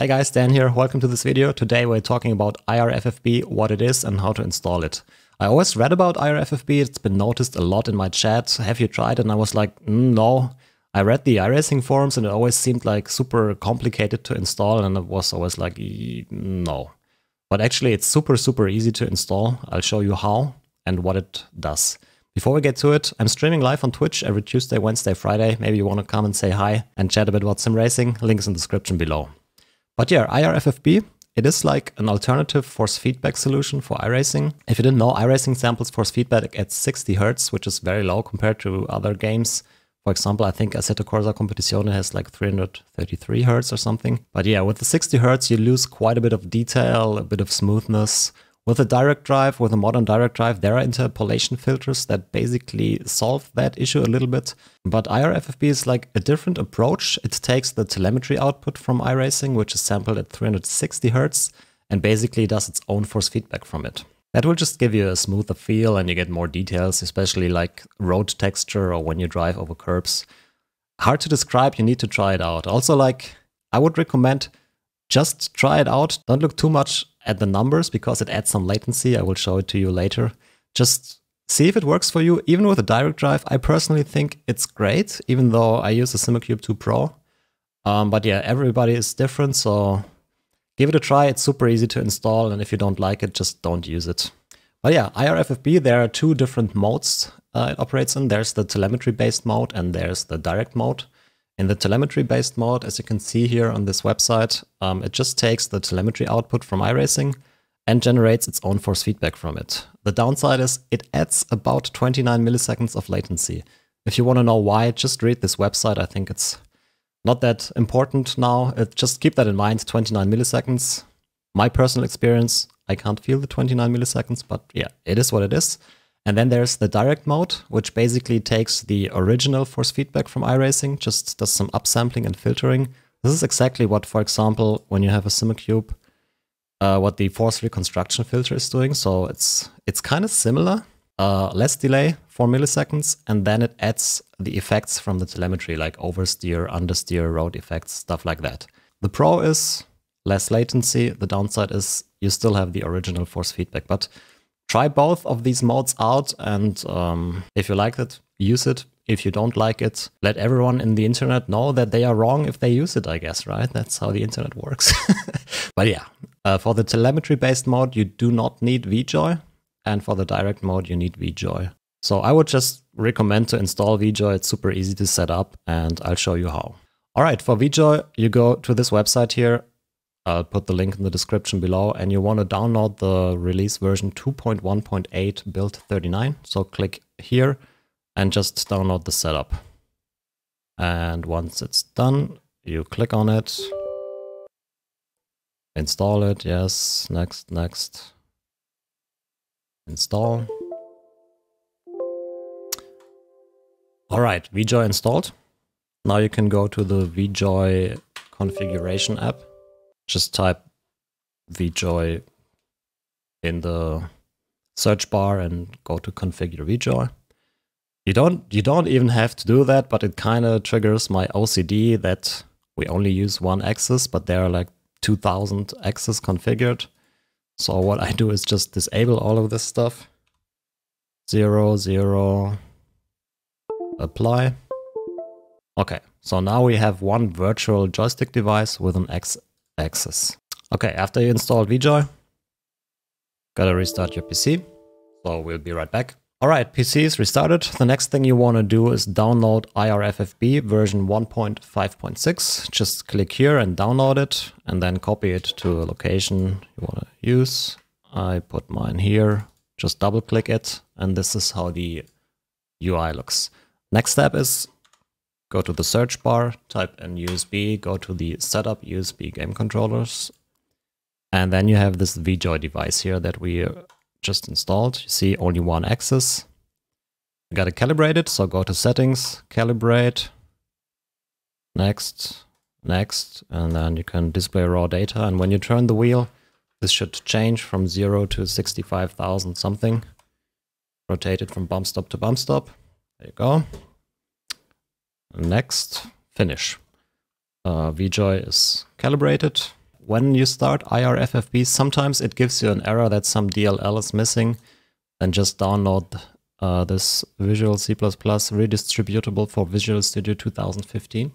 Hey guys, Dan here, welcome to this video. Today we're talking about iRFFB, what it is and how to install it. I always read about iRFFB, it's been noticed a lot in my chat. Have you tried? And I was like, no. I read the iRacing forums and it always seemed like super complicated to install and it was always like, no. But actually it's super easy to install. I'll show you how and what it does. Before we get to it, I'm streaming live on Twitch every Tuesday, Wednesday, Friday. Maybe you want to come and say hi and chat a bit about sim racing. Links in the description below. But yeah, iRFFB, it is like an alternative force feedback solution for iRacing. If you didn't know, iRacing samples force feedback at 60 Hz, which is very low compared to other games. For example, I think Assetto Corsa Competizione has like 333 Hz or something. But yeah, with the 60 Hz, you lose quite a bit of detail, a bit of smoothness. With a direct drive, with a modern direct drive, there are interpolation filters that basically solve that issue a little bit. But iRFFB is like a different approach. It takes the telemetry output from iRacing, which is sampled at 360 Hz, and basically does its own force feedback from it. That will just give you a smoother feel and you get more details, especially like road texture or when you drive over curbs. Hard to describe, you need to try it out. Also, like, I would recommend just try it out. Don't look too much at the numbers because it adds some latency. I will show it to you later. Just see if it works for you. Even with a direct drive, I personally think it's great, even though I use a Simucube 2 Pro. But yeah, everybody is different, so give it a try. It's super easy to install, and if you don't like it, just don't use it. But yeah, iRFFB, there are two different modes it operates in. There's the telemetry-based mode and there's the direct mode. In the telemetry-based mode, as you can see here on this website, it just takes the telemetry output from iRacing and generates its own force feedback from it. The downside is it adds about 29 milliseconds of latency. If you want to know why, just read this website. I think it's not that important now. Just keep that in mind, 29 milliseconds. My personal experience, I can't feel the 29 milliseconds, but yeah, it is what it is. And then there's the direct mode, which basically takes the original force feedback from iRacing, just does some upsampling and filtering. This is exactly what, for example, when you have a Simucube, what the force reconstruction filter is doing. So it's kind of similar, less delay, 4 milliseconds, and then it adds the effects from the telemetry, like oversteer, understeer, road effects, stuff like that. The pro is less latency. The downside is you still have the original force feedback, but try both of these modes out, and if you like it, use it. If you don't like it, let everyone in the internet know that they are wrong if they use it, I guess, right? That's how the internet works. But yeah, for the telemetry-based mode, you do not need VJoy, and for the direct mode, you need VJoy. So I would just recommend to install VJoy. It's super easy to set up, and I'll show you how. All right, for VJoy, you go to this website here. I'll put the link in the description below, and you want to download the release version 2.1.8 build 39. So click here and just download the setup. And once it's done, you click on it, install it. Yes, next, next, install. All right, VJoy installed. Now you can go to the VJoy configuration app. Just type VJoy in the search bar and go to configure VJoy. You don't even have to do that, but it kind of triggers my OCD that we only use one axis, but there are like 2,000 axes configured. So what I do is just disable all of this stuff. 0, 0, apply. Okay, so now we have one virtual joystick device with an X axis. Okay, after you installed VJoy, gotta restart your PC. So we'll be right back. All right, PC is restarted. The next thing you want to do is download iRFFB version 1.5.6. Just click here and download it, and then copy it to a location you want to use. I put mine here. Just double click it, and this is how the UI looks. Next step is go to the search bar, type in USB, go to the setup USB game controllers. And then you have this VJoy device here that we just installed. You see only one axis. You gotta calibrate it, so go to settings, calibrate, next, next, and then you can display raw data. And when you turn the wheel, this should change from 0 to 65,000 something. Rotate it from bump stop to bump stop. There you go. Next, finish. VJoy is calibrated. when you start IRFFB, sometimes it gives you an error that some DLL is missing. Then just download this Visual C++ redistributable for Visual Studio 2015.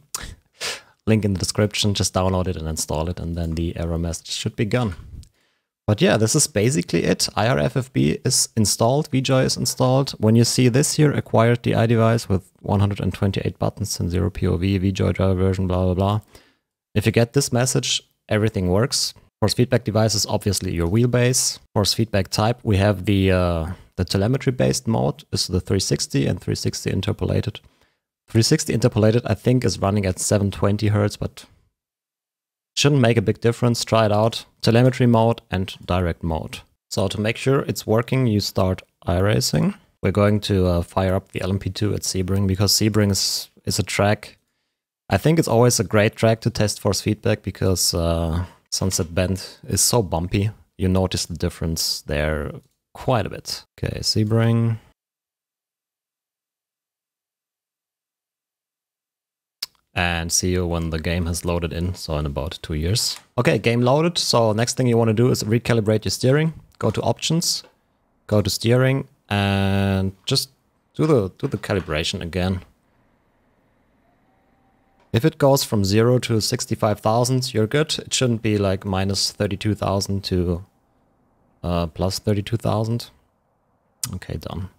Link in the description, just download it and install it, and then the error message should be gone. But yeah, this is basically it. IRFFB is installed, VJoy is installed. When you see this here, acquired the iDevice with 128 buttons and 0 POV, VJoy driver version, blah, blah, blah. If you get this message, everything works. Force feedback device is obviously your wheelbase. Force feedback type, we have the telemetry-based mode, is the 360 and 360 interpolated. 360 interpolated, I think, is running at 720 Hz, but shouldn't make a big difference. Try it out. Telemetry mode and direct mode. So to make sure it's working, you start iRacing. We're going to fire up the LMP2 at Sebring, because Sebring is a track. I think it's always a great track to test force feedback, because Sunset Bend is so bumpy. You notice the difference there quite a bit. Okay, Sebring. And see you when the game has loaded in, so in about 2 years. Okay, game loaded, so next thing you want to do is recalibrate your steering. Go to options, go to steering, and just do the calibration again. If it goes from 0 to 65,000, you're good. It shouldn't be like minus 32,000 to plus 32,000. Okay, done.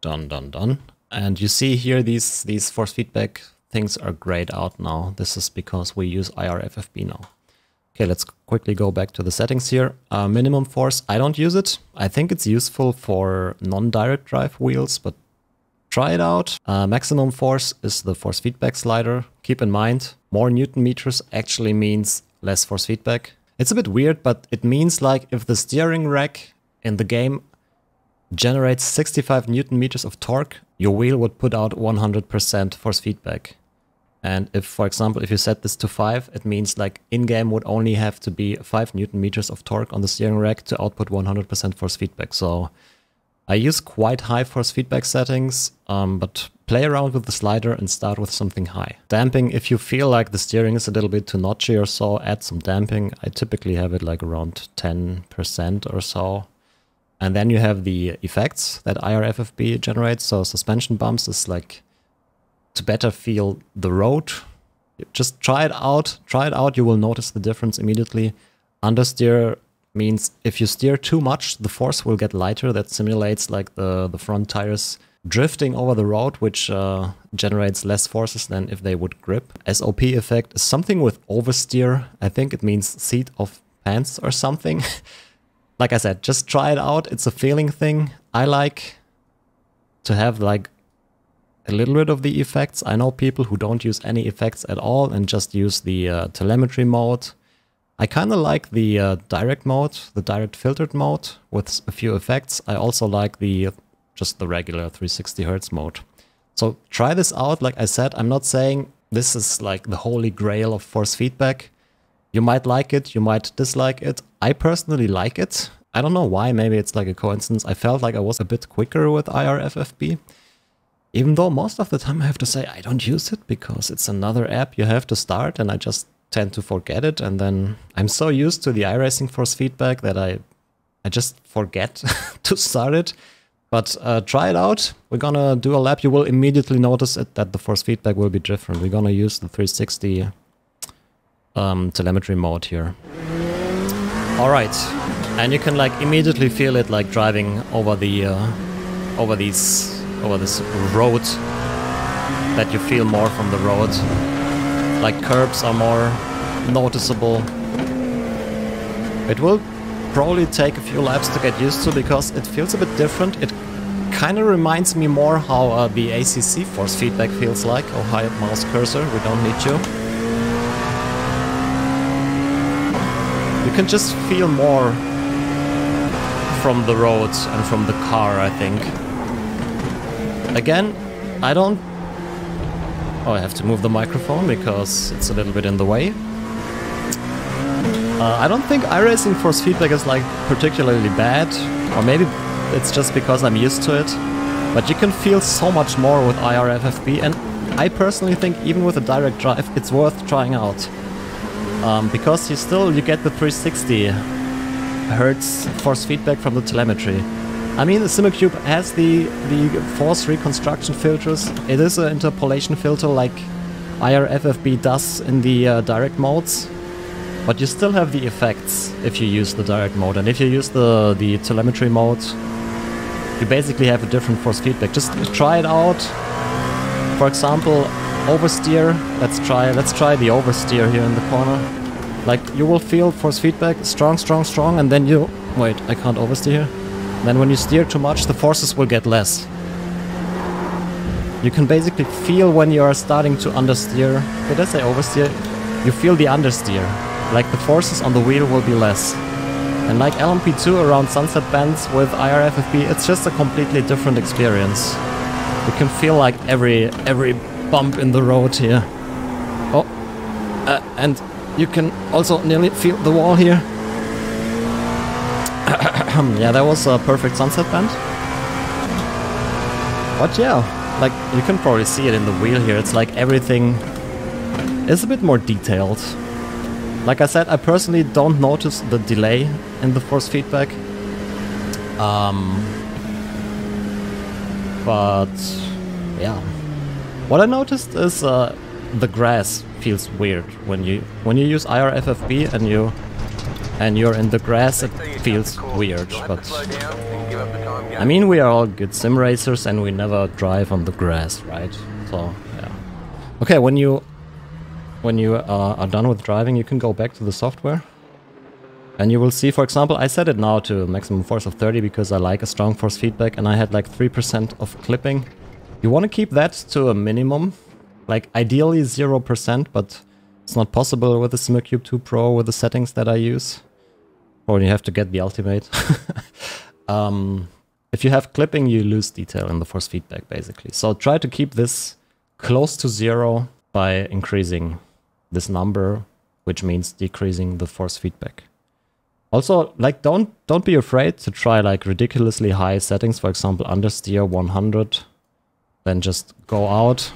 Done, done, done. And you see here these force feedback things are grayed out now. This is because we use IRFFB now. Okay, let's quickly go back to the settings here. Minimum force, I don't use it. I think it's useful for non-direct drive wheels, but try it out. Maximum force is the force feedback slider. Keep in mind, more Newton meters actually means less force feedback. It's a bit weird, but it means like if the steering rack in the game generates 65 Newton meters of torque, your wheel would put out 100% force feedback. And if, for example, if you set this to 5, it means like in-game would only have to be 5 Newton meters of torque on the steering rack to output 100% force feedback. So I use quite high force feedback settings, but play around with the slider and start with something high. Damping, if you feel like the steering is a little bit too notchy or so, add some damping. I typically have it like around 10% or so. And then you have the effects that IRFFB generates. So suspension bumps is like to better feel the road. Just try it out. You will notice the difference immediately. Understeer means if you steer too much, the force will get lighter. That simulates like the front tires drifting over the road, which generates less forces than if they would grip. SOP effect is something with oversteer. I think it means seat of pants or something. Like I said, just try it out. It's a feeling thing. I like to have like a little bit of the effects. I know people who don't use any effects at all and just use the telemetry mode. I kind of like the direct mode, the direct filtered mode with a few effects. I also like the just the regular 360 Hz mode. So try this out. Like I said, I'm not saying this is like the holy grail of force feedback. You might like it, you might dislike it. I personally like it. I don't know why, maybe it's like a coincidence. I felt like I was a bit quicker with IRFFB. Even though most of the time I have to say I don't use it because it's another app you have to start and I just tend to forget it. And then I'm so used to the iRacing force feedback that I just forget to start it. But try it out. We're gonna do a lap. You will immediately notice it, that the force feedback will be different. We're gonna use the 360 telemetry mode here. All right, and you can like immediately feel it like driving over the over this road, that you feel more from the road. Like curbs are more noticeable. It will probably take a few laps to get used to because it feels a bit different. It kind of reminds me more how the ACC force feedback feels like. Oh hi, mouse cursor, we don't need you. You can just feel more from the roads and from the car, I think. Again, I don't... Oh, I have to move the microphone because it's a little bit in the way. I don't think iRacing force feedback is like particularly bad, or maybe it's just because I'm used to it. But you can feel so much more with IRFFB, and I personally think even with a direct drive, it's worth trying out. because you get the 360 Hertz force feedback from the telemetry. I mean, the Simucube has the force reconstruction filters. It is an interpolation filter like IRFFB does in the direct modes, but you still have the effects if you use the direct mode, and if you use the telemetry mode, you basically have a different force feedback. Just try it out. For example, oversteer. Let's try the oversteer here in the corner. Like, you will feel force feedback strong, strong, strong, and then you wait. I can't oversteer. Then when you steer too much, the forces will get less. You can basically feel when you are starting to understeer. Did I say oversteer? You feel the understeer. Like, the forces on the wheel will be less. And like LMP2 around Sunset Bend with IRFFB, it's just a completely different experience. You can feel like every bump in the road here. Oh, and you can also nearly feel the wall here. Yeah, that was a perfect Sunset Bend. But yeah, like, you can probably see it in the wheel here. It's like everything is a bit more detailed. Like I said, I personally don't notice the delay in the force feedback. But yeah, what I noticed is the grass feels weird when you use IRFFB and you're in the grass. It feels weird, but I mean, we are all good sim racers and we never drive on the grass, right? So yeah. Okay, when you are done with driving, you can go back to the software and you will see, for example, I set it now to maximum force of 30 because I like a strong force feedback, and I had like 3% of clipping. You want to keep that to a minimum, like ideally 0%, but it's not possible with the Simucube 2 Pro with the settings that I use. Or you have to get the ultimate. If you have clipping, you lose detail in the force feedback, basically. So try to keep this close to zero by increasing this number, which means decreasing the force feedback. Also, like, don't be afraid to try like ridiculously high settings. For example, understeer 100. Then just go out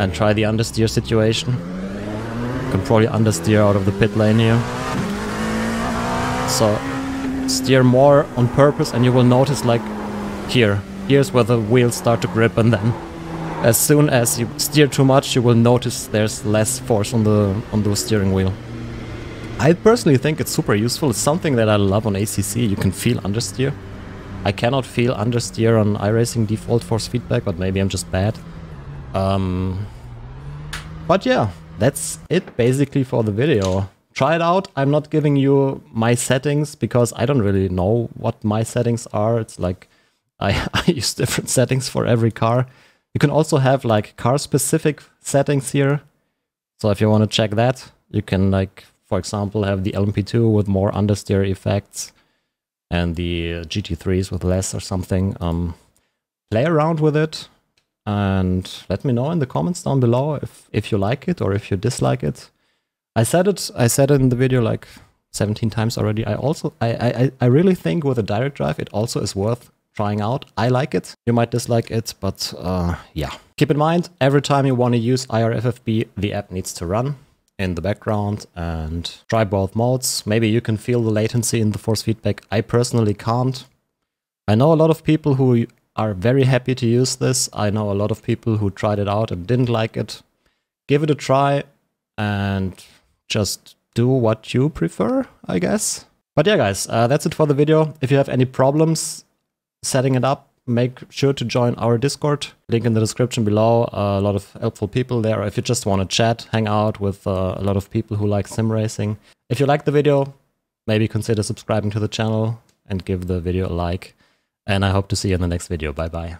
and try the understeer situation. You can probably understeer out of the pit lane here. So steer more on purpose, and you will notice, like, here's where the wheels start to grip, and then as soon as you steer too much, you will notice there's less force on the steering wheel. I personally think it's super useful. It's something that I love on ACC. You can feel understeer. I cannot feel understeer on iRacing default force feedback, but maybe I'm just bad. But yeah, that's it basically for the video. Try it out. I'm not giving you my settings because I don't really know what my settings are. It's like I use different settings for every car. You can also have like car specific settings here. So if you want to check that, you can, like, for example, have the LMP2 with more understeer effects and the GT3s with less or something. Play around with it and let me know in the comments down below if you like it or if you dislike it. I said it in the video like 17 times already. I really think with a direct drive it also is worth trying out. I like it. You might dislike it, but yeah. Keep in mind, every time you want to use IRFFB, the app needs to run in the background, and try both modes. Maybe you can feel the latency in the force feedback. I personally can't. I know a lot of people who are very happy to use this. I know a lot of people who tried it out and didn't like it. Give it a try and just do what you prefer, I guess. But yeah, guys, that's it for the video. If you have any problems setting it up, make sure to join our Discord. Link in the description below. A lot of helpful people there. If you just want to chat, hang out with a lot of people who like sim racing. If you like the video, maybe consider subscribing to the channel and give the video a like. And I hope to see you in the next video. Bye bye.